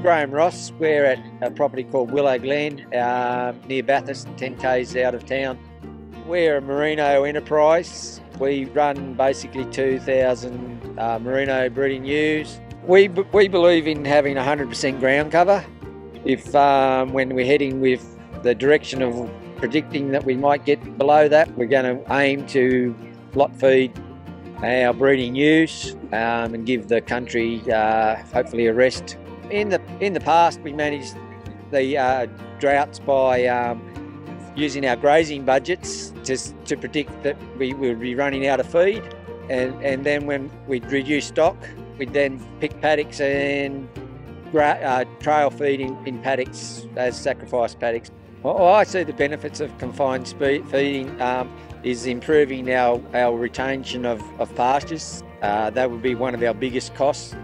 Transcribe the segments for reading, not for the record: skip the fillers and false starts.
I'm Graeme Ross. We're at a property called Willow Glen near Bathurst, 10 k's out of town. We're a merino enterprise. We run basically 2,000 merino breeding ewes. We believe in having 100% ground cover. If when we're heading with the direction of predicting that we might get below that, we're going to aim to lot feed our breeding ewes and give the country hopefully a rest. In the past, we managed the droughts by using our grazing budgets to predict that we would be running out of feed, and then when we'd reduce stock, we'd then pick paddocks and trail feed in paddocks as sacrifice paddocks. Well, I see the benefits of confined feeding is improving our retention of pastures. That would be one of our biggest costs,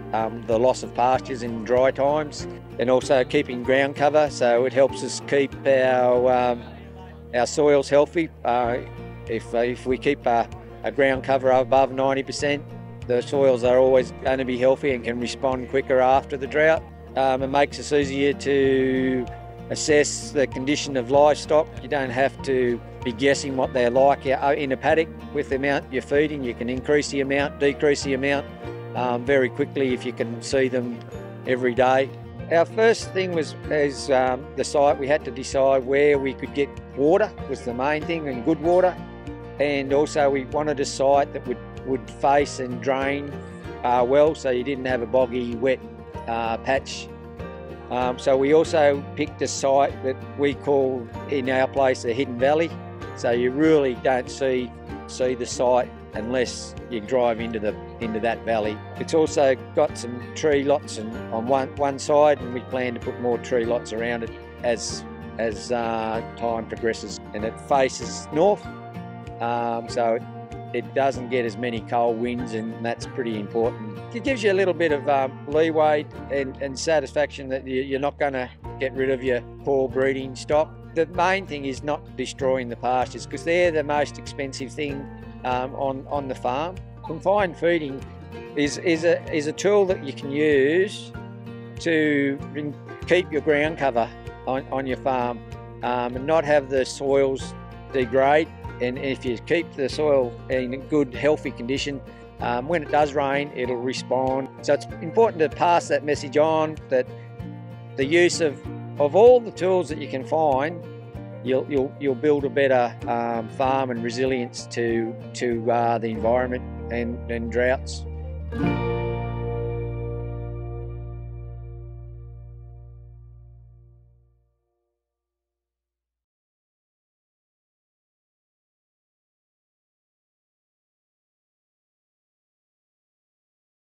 the loss of pastures in dry times, and also keeping ground cover, so it helps us keep our soils healthy. If we keep a ground cover above 90%, the soils are always going to be healthy and can respond quicker after the drought. It makes us easier to assess the condition of livestock. You don't have to be guessing what they're like in a paddock. With the amount you're feeding, you can increase the amount, decrease the amount very quickly if you can see them every day. Our first thing was the site. We had to decide where we could get water, was the main thing, and good water. And also we wanted a site that would face and drain well, so you didn't have a boggy, wet patch. So we also picked a site that we call in our place a hidden valley. So you really don't see the site unless you drive into that valley. It's also got some tree lots on one side, and we plan to put more tree lots around it as time progresses. And it faces north, so it doesn't get as many cold winds, and that's pretty important. It gives you a little bit of leeway and satisfaction that you're not going to get rid of your poor breeding stock. The main thing is not destroying the pastures, because they're the most expensive thing on the farm. Confined feeding is a tool that you can use to keep your ground cover on your farm and not have the soils degrade. And if you keep the soil in good, healthy condition, when it does rain, it'll respond. So it's important to pass that message on, that the use of all the tools that you can find, you'll build a better farm and resilience to the environment and droughts.